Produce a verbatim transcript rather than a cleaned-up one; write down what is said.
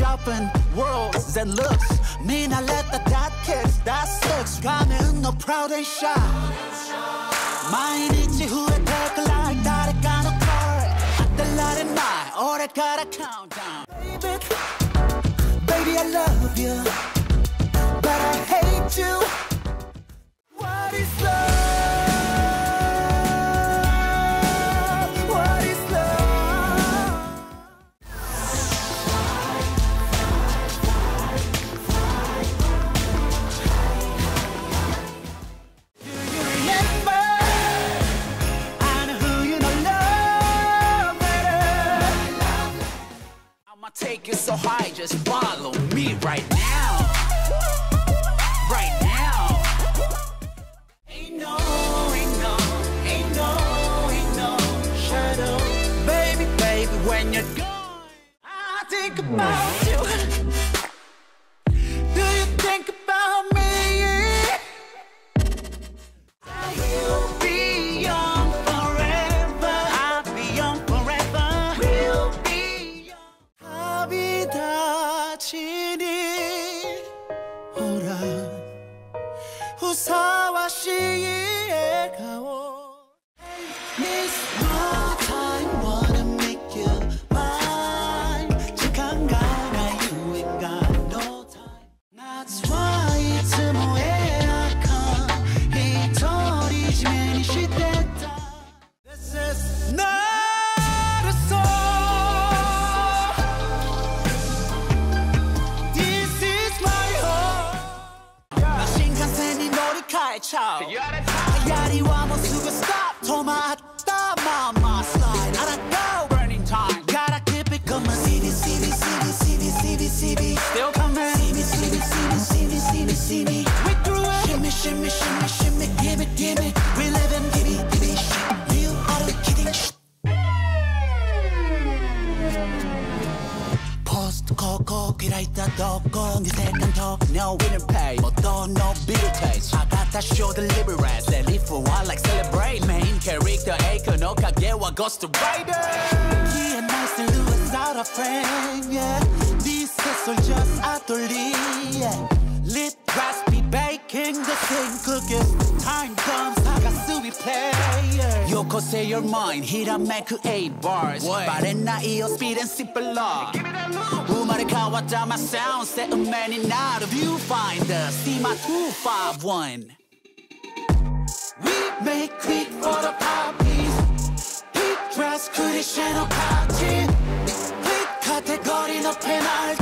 shopping worlds and looks. Mean I let the dot kiss, that sucks. 가면 너 proud and shy. 마이니치 후회될 걸 like that. I got no car. 아들날의 말 오래 가라 countdown. Baby, baby I love you, but I hate you. What is love? Take it so high, just follow me right now. Right now. Ain't no, ain't no, ain't no, ain't no shadow. Baby, baby, when you're gone, I think about you. Do you think about me? I will be young forever. I'll be young forever. We'll be young. 비다치니 오라 후사와 시의 가오. Miss my time, wanna make you mine. 잠깐가 나 you ain't got no time. That's why it's a way I come. 이 터리지만이 시대다. This is not a song. 야리와 모습을 stop. 도맡다 마마 slide. 알아도 burning time. Gotta keep it coming. 시비 시비 시비 시비 시비 시비 still coming. 시비 시비 시비 시비 시비 시비 we through it. Shimmy shimmy shimmy shimmy give it give it we live in give it give it shit. You are the kidding. Post coco 기라이다 도고 네 색깔 덕녀 winner pay. 어떤 너 bill taste. That show the liberals that live for one like celebrate. Main character Aiko no Kagewa Ghost Rider. He and I still do us out of frame, yeah. These kids are just utterly, yeah. Lit raspy baking the thing cookies. Time comes, I got to be player. Yoko say your mind, hit a man eight bars. But in a eel speed and simple law. Give me that look. 우마를 가왔다 my sound, set a man in out of viewfinder. See my two five one. Make click for the poppies. He dress, 그리 쉐노 파티. Click, 카테고리, no penalty.